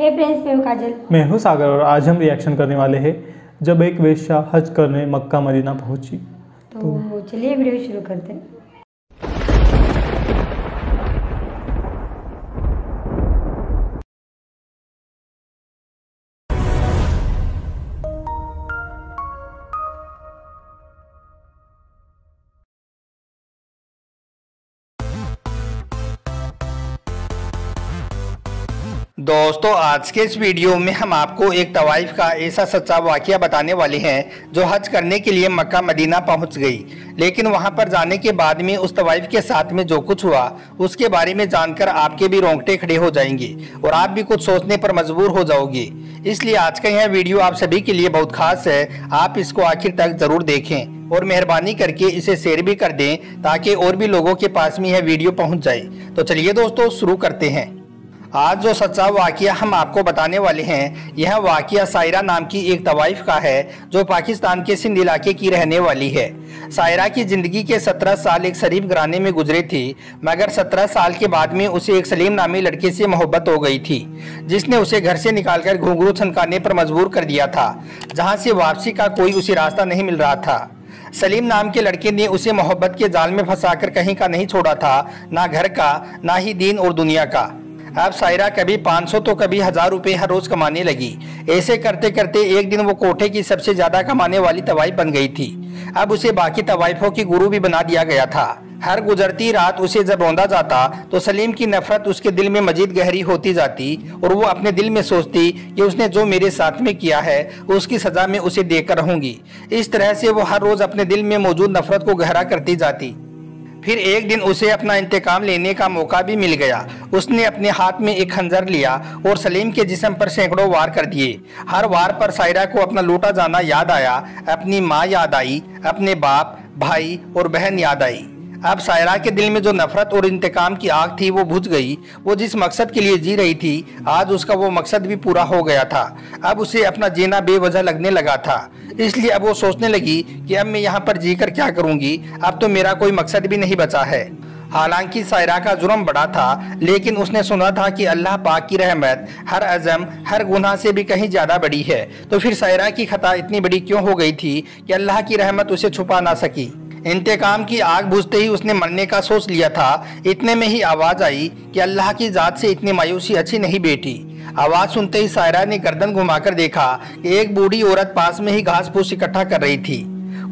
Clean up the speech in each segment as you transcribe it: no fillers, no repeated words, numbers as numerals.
हे friends, मैं हूं काजल, मैं हूं सागर और आज हम रिएक्शन करने वाले हैं जब एक वेश्या हज करने मक्का मदीना पहुंची। तो चलिए वीडियो शुरू करते दोस्तों, आज के इस वीडियो में हम आपको एक तवाइफ का ऐसा सच्चा वाक़या बताने वाले हैं जो हज करने के लिए मक्का मदीना पहुंच गई, लेकिन वहां पर जाने के बाद में उस तवाइफ के साथ में जो कुछ हुआ उसके बारे में जानकर आपके भी रोंगटे खड़े हो जाएंगे और आप भी कुछ सोचने पर मजबूर हो जाओगे। इसलिए आज का यह वीडियो आप सभी के लिए बहुत खास है। आप इसको आखिर तक ज़रूर देखें और मेहरबानी करके इसे शेयर भी कर दें ताकि और भी लोगों के पास में यह वीडियो पहुँच जाए। तो चलिए दोस्तों, शुरू करते हैं। आज जो सच्चा वाक़िया हम आपको बताने वाले हैं, यह वाक़िया सायरा नाम की एक तवाइफ का है जो पाकिस्तान के सिंध इलाके की रहने वाली है। सायरा की ज़िंदगी के 17 साल एक शरीफ घराने में गुजरे थे, मगर 17 साल के बाद में उसे एक सलीम नामी लड़के से मोहब्बत हो गई थी, जिसने उसे घर से निकालकर घुंघरू छनकाने पर मजबूर कर दिया था, जहाँ से वापसी का कोई उसे रास्ता नहीं मिल रहा था। सलीम नाम के लड़के ने उसे मोहब्बत के जाल में फंसाकर कहीं का नहीं छोड़ा था, ना घर का, ना ही दीन और दुनिया का। अब सायरा कभी 500 तो कभी 1000 रुपये हर रोज़ कमाने लगी। ऐसे करते करते एक दिन वो कोठे की सबसे ज़्यादा कमाने वाली तवाइफ बन गई थी। अब उसे बाकी तवाइफों की गुरु भी बना दिया गया था। हर गुजरती रात उसे जब रोंदा जाता तो सलीम की नफरत उसके दिल में मजीद गहरी होती जाती और वो अपने दिल में सोचती कि उसने जो मेरे साथ में किया है उसकी सज़ा मैं उसे देकर रहूँगी। इस तरह से वो हर रोज़ अपने दिल में मौजूद नफरत को गहरा करती जाती। फिर एक दिन उसे अपना इंतकाम लेने का मौका भी मिल गया। उसने अपने हाथ में एक खंजर लिया और सलीम के जिस्म पर सैकड़ों वार कर दिए। हर वार पर सायरा को अपना लूटा जाना याद आया, अपनी माँ याद आई, अपने बाप, भाई और बहन याद आई। अब सायरा के दिल में जो नफरत और इंतकाम की आग थी वो बुझ गई। वो जिस मकसद के लिए जी रही थी, आज उसका वो मकसद भी पूरा हो गया था। अब उसे अपना जीना बेवजह लगने लगा था। इसलिए अब वो सोचने लगी कि अब मैं यहाँ पर जीकर क्या करूँगी, अब तो मेरा कोई मकसद भी नहीं बचा है। हालांकि सायरा का जुर्म बड़ा था, लेकिन उसने सुना था कि अल्लाह पाक की रहमत हर अज़म, हर गुनाह से भी कहीं ज़्यादा बड़ी है। तो फिर सायरा की खता इतनी बड़ी क्यों हो गई थी कि अल्लाह की रहमत उसे छुपा ना सकी। इंतकाम की आग बुझते ही उसने मरने का सोच लिया था। इतने में ही आवाज़ आई कि अल्लाह की ज़ात से इतनी मायूसी अच्छी नहीं बेटी। आवाज़ सुनते ही सायरा ने गर्दन घुमाकर देखा कि एक बूढ़ी औरत पास में ही घास फूस इकट्ठा कर रही थी।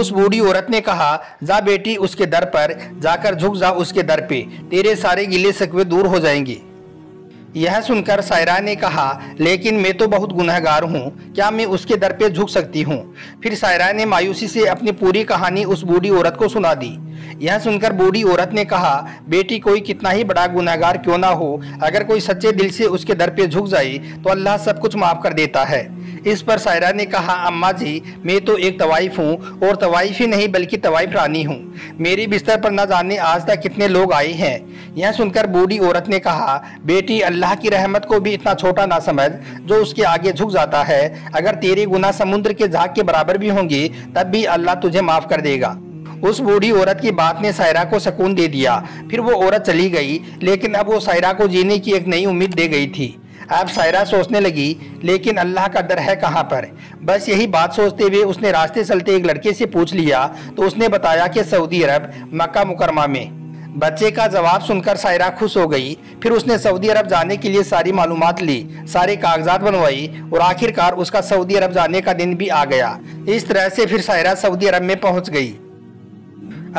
उस बूढ़ी औरत ने कहा, जा बेटी उसके दर पर जाकर झुक जा, उसके दर पे तेरे सारे गिले शिकवे दूर हो जाएंगे। यह सुनकर सायरा ने कहा, लेकिन मैं तो बहुत गुनहगार हूँ, क्या मैं उसके दर पे झुक सकती हूँ? फिर सायरा ने मायूसी से अपनी पूरी कहानी उस बूढ़ी औरत को सुना दी। यह सुनकर बूढ़ी औरत ने कहा, बेटी कोई कितना ही बड़ा गुनहगार क्यों ना हो, अगर कोई सच्चे दिल से उसके दर पे झुक जाए तो अल्लाह सब कुछ माफ़ कर देता है। इस पर सायरा ने कहा, अम्मा जी मैं तो एक तवाइफ हूँ, और तवाइफ ही नहीं बल्कि तवाइफ रानी हूँ। मेरे बिस्तर पर न जाने आज तक कितने लोग आए हैं। यह सुनकर बूढ़ी औरत ने कहा, बेटी अल्लाह की रहमत को भी इतना छोटा ना समझ जो उसके आगे झुक जाता है। अगर तेरे गुनाह समुद्र के झाग के बराबर भी होंगे तब भी अल्लाह तुझे माफ़ कर देगा। उस बूढ़ी औरत की बात ने सायरा को सुकून दे दिया। फिर वो औरत चली गई, लेकिन अब वो सायरा को जीने की एक नई उम्मीद दे गई थी। अब सायरा सोचने लगी, लेकिन अल्लाह का डर है कहाँ पर? बस यही बात सोचते हुए उसने रास्ते चलते एक लड़के से पूछ लिया, तो उसने बताया कि सऊदी अरब मक्का मुकरमा में। बच्चे का जवाब सुनकर सायरा खुश हो गई। फिर उसने सऊदी अरब जाने के लिए सारी मालूमात ली, सारे कागजात बनवाई और आखिरकार उसका सऊदी अरब जाने का दिन भी आ गया। इस तरह से फिर सायरा सऊदी अरब में पहुँच गई।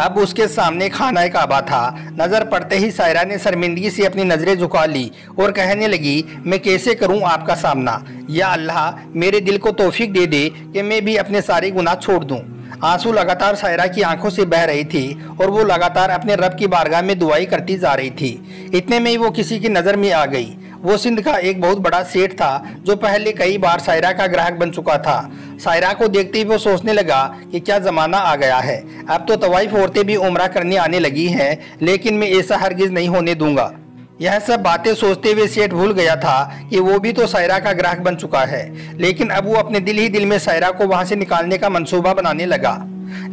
अब उसके सामने खाना काबा था। नज़र पड़ते ही सायरा ने शर्मिंदगी से अपनी नज़रें झुका ली और कहने लगी, मैं कैसे करूं आपका सामना? या अल्लाह मेरे दिल को तौफीक दे दे कि मैं भी अपने सारे गुनाह छोड़ दूं। आंसू लगातार सायरा की आंखों से बह रही थी और वो लगातार अपने रब की बारगाह में दुआई करती जा रही थी। इतने में ही वो किसी की नज़र में आ गई। वो सिंध का एक बहुत बड़ा सेठ था जो पहले कई बार सायरा का ग्राहक बन चुका था। सायरा को देखते ही वो सोचने लगा कि क्या ज़माना आ गया है, अब तो तवाइफ औरतें भी उम्रा करने आने लगी हैं, लेकिन मैं ऐसा हरगिज़ नहीं होने दूंगा। यह सब बातें सोचते हुए सेठ भूल गया था कि वो भी तो सायरा का ग्राहक बन चुका है, लेकिन अब वो अपने दिल ही दिल में सायरा को वहाँ से निकालने का मंसूबा बनाने लगा।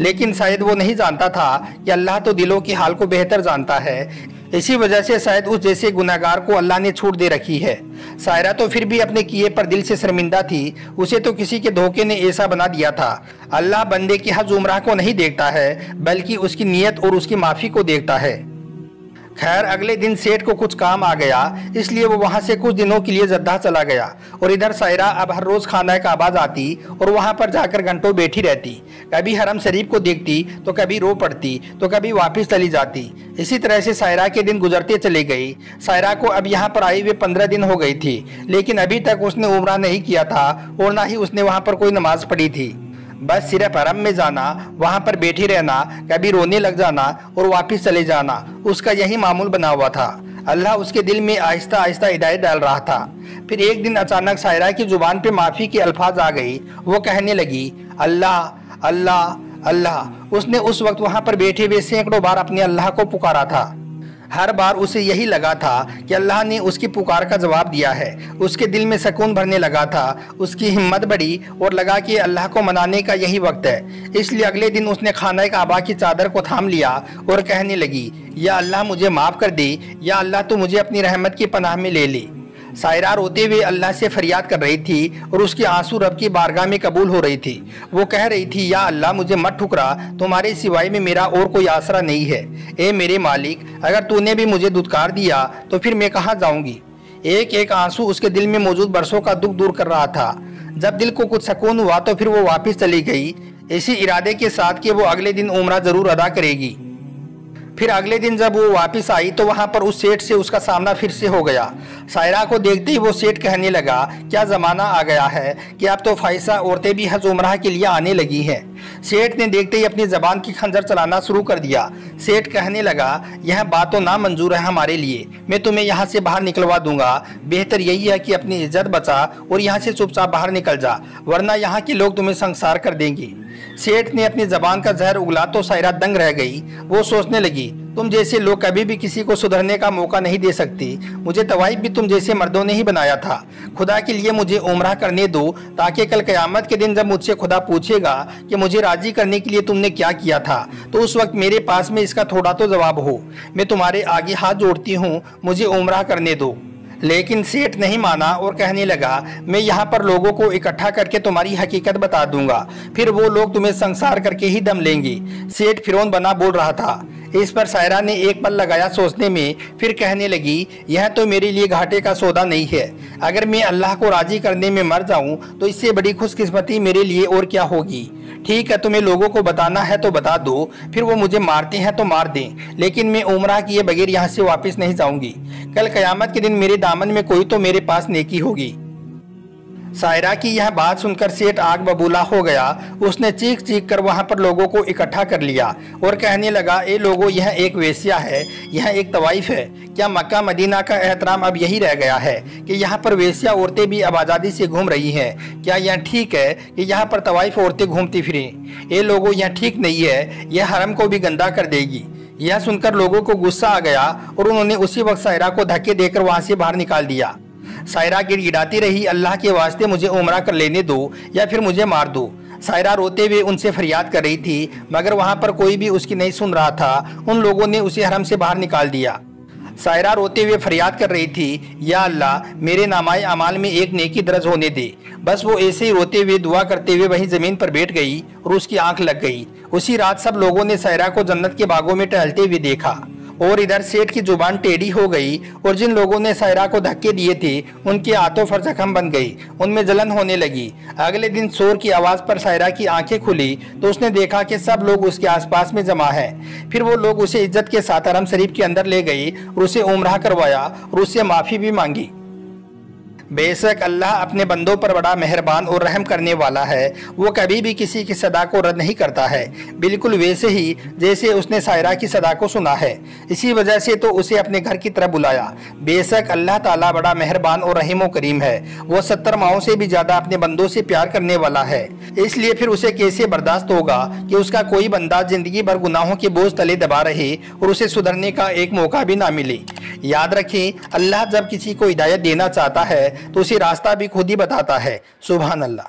लेकिन शायद वो नहीं जानता था कि अल्लाह तो दिलों की हाल को बेहतर जानता है। इसी वजह से शायद उस जैसे गुनाहगार को अल्लाह ने छूट दे रखी है। सायरा तो फिर भी अपने किए पर दिल से शर्मिंदा थी। उसे तो किसी के धोखे ने ऐसा बना दिया था। अल्लाह बंदे की हज उम्राह को नहीं देखता है, बल्कि उसकी नीयत और उसकी माफ़ी को देखता है। खैर, अगले दिन सेठ को कुछ काम आ गया, इसलिए वो वहाँ से कुछ दिनों के लिए जद्दा चला गया। और इधर सायरा अब हर रोज़ खाना का आवाज़ आती और वहाँ पर जाकर घंटों बैठी रहती। कभी हरम शरीफ को देखती तो कभी रो पड़ती तो कभी वापस चली जाती। इसी तरह से सायरा के दिन गुजरते चले गए। सायरा को अब यहाँ पर आई हुए 15 दिन हो गई थी, लेकिन अभी तक उसने उम्रा नहीं किया था और ना ही उसने वहाँ पर कोई नमाज़ पढ़ी थी। बस सिर्फ हरम में जाना, वहाँ पर बैठी रहना, कभी रोने लग जाना और वापस चले जाना, उसका यही मामूल बना हुआ था। अल्लाह उसके दिल में आहिस्ता आहिस्ता हिदायत डाल रहा था। फिर एक दिन अचानक सायरा की ज़ुबान पे माफ़ी के अल्फाज आ गई। वो कहने लगी, अल्लाह अल्लाह अल्लाह। उसने उस वक्त वहाँ पर बैठे हुए सैकड़ों बार अपने अल्लाह को पुकारा था। हर बार उसे यही लगा था कि अल्लाह ने उसकी पुकार का जवाब दिया है। उसके दिल में सुकून भरने लगा था। उसकी हिम्मत बढ़ी और लगा कि अल्लाह को मनाने का यही वक्त है। इसलिए अगले दिन उसने खाना काबा की चादर को थाम लिया और कहने लगी, या अल्लाह मुझे माफ़ कर दे, या अल्लाह तू मुझे अपनी रहमत की पनाह में ले ले। सायरा रोते हुए अल्लाह से फरियाद कर रही थी और उसके आंसू रब की बारगाह में कबूल हो रही थी। वो कह रही थी, या अल्लाह मुझे मत ठुकरा, तुम्हारे सिवाय में मेरा और कोई आसरा नहीं है। ए मेरे मालिक, अगर तूने भी मुझे दुत्कार दिया तो फिर मैं कहाँ जाऊँगी। एक एक आंसू उसके दिल में मौजूद बरसों का दुख दूर कर रहा था। जब दिल को कुछ सुकून हुआ तो फिर वो वापस चली गई, इसी इरादे के साथ कि वो अगले दिन उम्रा ज़रूर अदा करेगी। फिर अगले दिन जब वो वापस आई तो वहाँ पर उस सेठ से उसका सामना फिर से हो गया। सायरा को देखते ही वो सेठ कहने लगा, क्या ज़माना आ गया है कि अब तो फाइसा औरतें भी हज उमरा के लिए आने लगी हैं। सेठ ने देखते ही अपनी ज़बान की खंजर चलाना शुरू कर दिया। सेठ कहने लगा, यह बात तो ना मंजूर है हमारे लिए, मैं तुम्हें यहाँ से बाहर निकलवा दूँगा। बेहतर यही है कि अपनी इज्जत बचा और यहाँ से चुपचाप बाहर निकल जा, वरना यहाँ के लोग तुम्हें संसार कर देंगे। सेठ ने अपनी ज़बान का जहर उगला तो सायरा दंग रह गई। वो सोचने लगी, तुम जैसे लोग कभी भी किसी को सुधरने का मौका नहीं दे सकती। मुझे तवाइफ भी तुम जैसे मर्दों ने ही बनाया था। खुदा के लिए मुझे उम्रा करने दो, ताकि कल क़यामत के दिन जब मुझसे खुदा पूछेगा कि मुझे राज़ी करने के लिए तुमने क्या किया था, तो उस वक्त मेरे पास में इसका थोड़ा तो जवाब हो। मैं तुम्हारे आगे हाथ जोड़ती हूँ, मुझे उम्रा करने दो। लेकिन सेठ नहीं माना और कहने लगा, मैं यहाँ पर लोगों को इकट्ठा करके तुम्हारी हकीकत बता दूंगा, फिर वो लोग तुम्हें संसार करके ही दम लेंगे। सेठ फिरौन बना बोल रहा था। इस पर सायरा ने एक पल लगाया सोचने में, फिर कहने लगी, यह तो मेरे लिए घाटे का सौदा नहीं है। अगर मैं अल्लाह को राज़ी करने में मर जाऊँ तो इससे बड़ी खुशकिस्मती मेरे लिए और क्या होगी। ठीक है, तुम्हें लोगों को बताना है तो बता दो, फिर वो मुझे मारते हैं तो मार दें, लेकिन मैं उम्रा किए बगैर यहाँ से वापस नहीं जाऊँगी। कल क़यामत के दिन मेरे दामन में कोई तो मेरे पास नेकी होगी। सायरा की यह बात सुनकर सेठ आग बबूला हो गया। उसने चीख चीख कर वहाँ पर लोगों को इकट्ठा कर लिया और कहने लगा, ए लोगों, यह एक वेश्या है, यह एक तवाइफ है। क्या मक्का मदीना का एहतराम अब यही रह गया है कि यहाँ पर वेश्या औरतें भी अब आज़ादी से घूम रही हैं? क्या यह ठीक है कि यहाँ पर तवाइफ औरतें घूमती फिरें? ए लोगों, यह ठीक नहीं है, यह हरम को भी गंदा कर देगी। यह सुनकर लोगों को गुस्सा आ गया और उन्होंने उसी वक्त सायरा को धक्के देकर वहाँ से बाहर निकाल दिया। सायरा गिड़गिड़ाती रही, अल्लाह के वास्ते मुझे उम्रा कर लेने दो या फिर मुझे मार दो। सायरा रोते हुए उनसे फरियाद कर रही थी, मगर वहाँ पर कोई भी उसकी नहीं सुन रहा था। उन लोगों ने उसे हरम से बाहर निकाल दिया। सायरा रोते हुए फरियाद कर रही थी, या अल्लाह मेरे नामाए अमाल में एक नेकी दर्ज होने दे। बस वो ऐसे ही रोते हुए दुआ करते हुए वहीं ज़मीन पर बैठ गई और उसकी आँख लग गई। उसी रात सब लोगों ने सायरा को जन्नत के बागों में टहलते हुए देखा। और इधर सेठ की जुबान टेढ़ी हो गई और जिन लोगों ने सायरा को धक्के दिए थे उनके हाथों पर जख्म बन गई, उनमें जलन होने लगी। अगले दिन शोर की आवाज़ पर सायरा की आंखें खुली तो उसने देखा कि सब लोग उसके आसपास में जमा हैं। फिर वो लोग उसे इज्जत के साथ हरम शरीफ के अंदर ले गई और उसे उम्रा करवाया और उससे माफ़ी भी मांगी। बेशक अल्लाह अपने बंदों पर बड़ा मेहरबान और रहम करने वाला है। वो कभी भी किसी की सदा को रद्द नहीं करता है, बिल्कुल वैसे ही जैसे उसने सायरा की सदा को सुना है। इसी वजह से तो उसे अपने घर की तरफ बुलाया। बेशक अल्लाह ताला बड़ा मेहरबान और रहीम करीम है। वो 70 माओं से भी ज़्यादा अपने बंदों से प्यार करने वाला है। इसलिए फिर उसे कैसे बर्दाश्त होगा कि उसका कोई बंदा ज़िंदगी भर गुनाहों के बोझ तले दबा रहे और उसे सुधरने का एक मौका भी ना मिले। याद रखें, अल्लाह जब किसी को हिदायत देना चाहता है तो उसे रास्ता भी खुद ही बताता है। सुभान अल्लाह।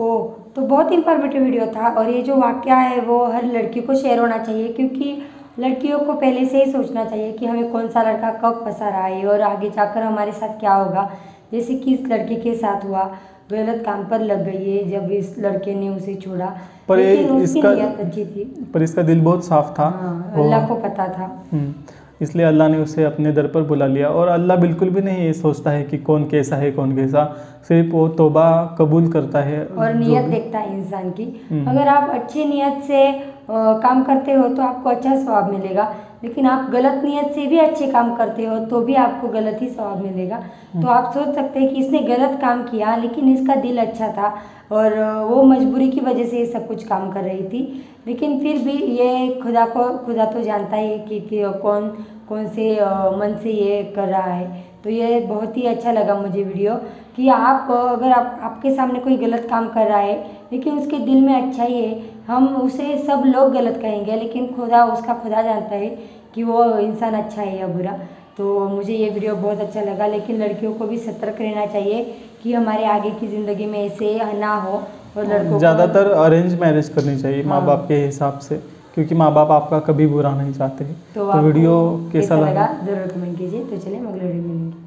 ओह, तो बहुत इन्फॉर्मेटिव वीडियो था। और ये जो वाकया है वो हर लड़की को शेयर होना चाहिए, क्योंकि लड़कियों को पहले से ही सोचना चाहिए कि हमें कौन सा लड़का कब पसंद आए और आगे जाकर हमारे साथ क्या होगा। जैसे कि इस लड़के के साथ हुआ, गलत काम पर लग गई है जब इस लड़के ने उसे छोड़ा, पर लेकिन उसकी नियत अच्छी थी, पर इसका दिल बहुत साफ था। हाँ, अल्लाह को पता था, इसलिए अल्लाह ने उसे अपने दर पर बुला लिया। और अल्लाह बिल्कुल भी नहीं ये सोचता है कि कौन कैसा है कौन कैसा, सिर्फ वो तौबा कबूल करता है और नियत देखता है इंसान की। अगर आप अच्छी नियत से काम करते हो तो आपको अच्छा सवाब मिलेगा, लेकिन आप गलत नियत से भी अच्छे काम करते हो तो भी आपको गलत ही सवाब मिलेगा। तो आप सोच सकते हैं कि इसने गलत काम किया लेकिन इसका दिल अच्छा था और वो मजबूरी की वजह से ये सब कुछ काम कर रही थी, लेकिन फिर भी ये खुदा तो जानता ही है कि कौन से मन से ये कर रहा है। तो ये बहुत ही अच्छा लगा मुझे वीडियो कि आप अगर आपके सामने कोई गलत काम कर रहा है लेकिन उसके दिल में अच्छा ही है, हम उसे सब लोग गलत कहेंगे लेकिन खुदा जानता है कि वो इंसान अच्छा है या बुरा। तो मुझे ये वीडियो बहुत अच्छा लगा, लेकिन लड़कियों को भी सतर्क रहना चाहिए कि हमारे आगे की ज़िंदगी में ऐसे ना हो। और लड़कों ज़्यादातर अरेंज मैरिज करनी चाहिए माँ बाप के हिसाब से, क्योंकि माँ बाप आपका कभी बुरा नहीं चाहते। तो वीडियो कैसा लगा ज़रूर कमेंट कीजिए। तो चलिए अगले वीडियो मिलेंगे।